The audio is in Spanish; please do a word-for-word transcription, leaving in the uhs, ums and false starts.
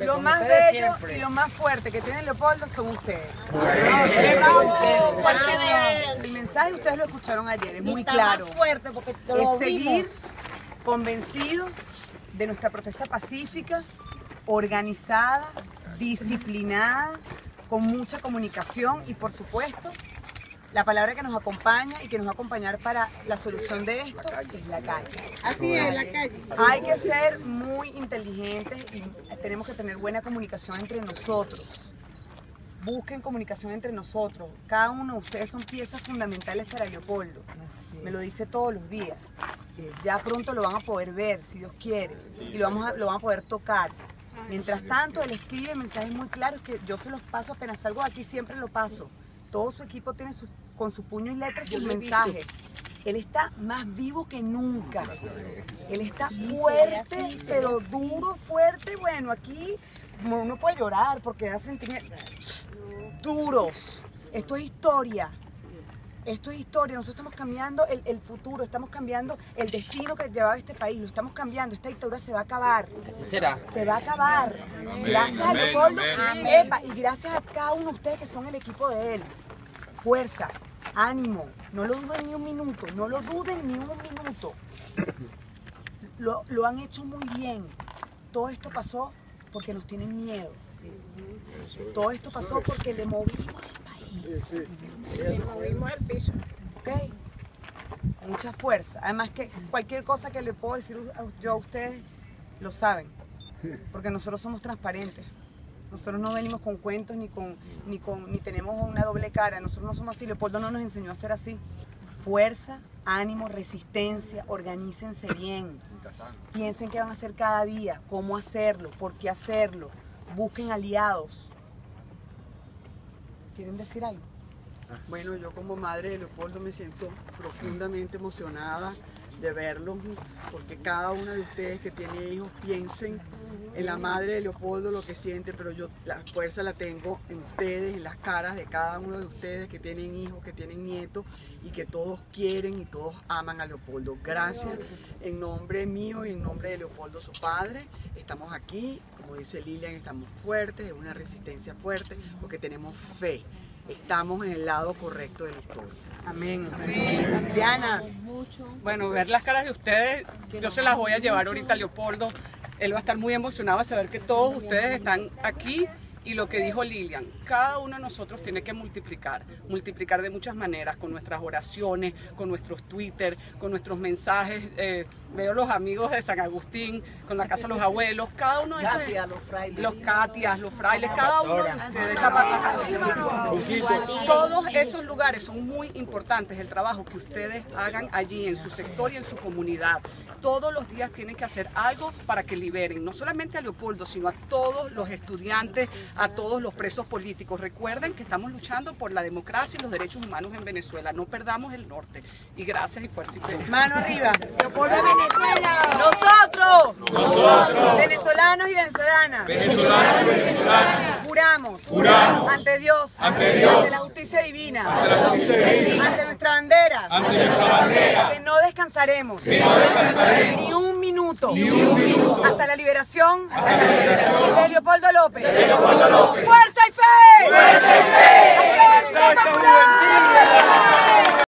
Lo más bello siempre. Y lo más fuerte que tiene Leopoldo son ustedes. El mensaje ustedes lo escucharon ayer, es muy claro. Fuerte porque es seguir convencidos de nuestra protesta pacífica, organizada, disciplinada, con mucha comunicación y por supuesto la palabra que nos acompaña y que nos va a acompañar para la solución de esto es la calle. Así es, la calle. Hay que ser muy inteligentes y tenemos que tener buena comunicación entre nosotros. Busquen comunicación entre nosotros. Cada uno de ustedes son piezas fundamentales para Leopoldo. Me lo dice todos los días. Ya pronto lo van a poder ver, si Dios quiere, y lo, vamos a, lo van a poder tocar. Mientras tanto, él escribe mensajes muy claros que yo se los paso apenas salgo de aquí, siempre lo paso. Todo su equipo tiene su, con su puño y letra sus mensajes. Él está más vivo que nunca. Él está fuerte, pero duro, fuerte. Bueno, aquí uno puede llorar porque da sentimientos duros. Esto es historia. Esto es historia. Nosotros estamos cambiando el, el futuro, estamos cambiando el destino que llevaba este país. Lo estamos cambiando. Esta dictadura se va a acabar. Así será. Se va a acabar. Amén, gracias amén, a Leopoldo. Amén. Epa, y gracias a cada uno de ustedes que son el equipo de él. Fuerza, ánimo. No lo duden ni un minuto. No lo duden ni un minuto. Lo, lo han hecho muy bien. Todo esto pasó porque nos tienen miedo. Todo esto pasó porque le movimos. Sí, sí. Movimos el piso. Okay. Mucha fuerza. Además que cualquier cosa que le puedo decir yo a ustedes, lo saben. Porque nosotros somos transparentes. Nosotros no venimos con cuentos ni con, ni con ni tenemos una doble cara. Nosotros no somos así. Leopoldo no nos enseñó a ser así. Fuerza, ánimo, resistencia, organícense bien. Piensen qué van a hacer cada día, cómo hacerlo, por qué hacerlo. Busquen aliados. ¿Quieren decir algo? Bueno, yo como madre de Leopoldo me siento profundamente emocionada de verlos, porque cada uno de ustedes que tiene hijos piensen en la madre de Leopoldo lo que siente, pero yo la fuerza la tengo en ustedes, en las caras de cada uno de ustedes que tienen hijos, que tienen nietos y que todos quieren y todos aman a Leopoldo. Gracias en nombre mío y en nombre de Leopoldo, su padre. Estamos aquí, como dice Lilian, estamos fuertes, es una resistencia fuerte porque tenemos fe. Estamos en el lado correcto de la historia. Amén. Amén. Diana. Bueno, ver las caras de ustedes, yo se las voy a llevar ahorita a Leopoldo. Él va a estar muy emocionado a saber que todos ustedes están aquí y lo que dijo Lilian, cada uno de nosotros tiene que multiplicar, multiplicar de muchas maneras, con nuestras oraciones, con nuestros Twitter, con nuestros mensajes, eh, veo los amigos de San Agustín, con la casa de los abuelos, cada uno de esos, Katia, los, frailes, los Catias, los frailes, cada uno de ustedes, todos esos lugares son muy importantes, el trabajo que ustedes hagan allí, en su sector y en su comunidad. Todos los días tienen que hacer algo para que liberen, no solamente a Leopoldo, sino a todos los estudiantes, a todos los presos políticos. Recuerden que estamos luchando por la democracia y los derechos humanos en Venezuela. No perdamos el norte. Y gracias y fuerza y fe. Mano arriba. Leopoldo de Venezuela. Nosotros. Nosotros. Venezolanos y venezolanas. Venezolanos y venezolanas. Juramos. Juramos. Ante Dios. Ante Dios. Ante la justicia divina. Ante la justicia divina. Ante nuestra bandera. Ante nuestra bandera. Que no descansaremos. Que no descansaremos. Ni un minuto. Ni un minuto. Hasta la liberación. Hasta la liberación. De Leopoldo López. De Leopoldo López. ¡Fuerza y fe! ¡Fuerza y fe! ¡Fuerza y fe!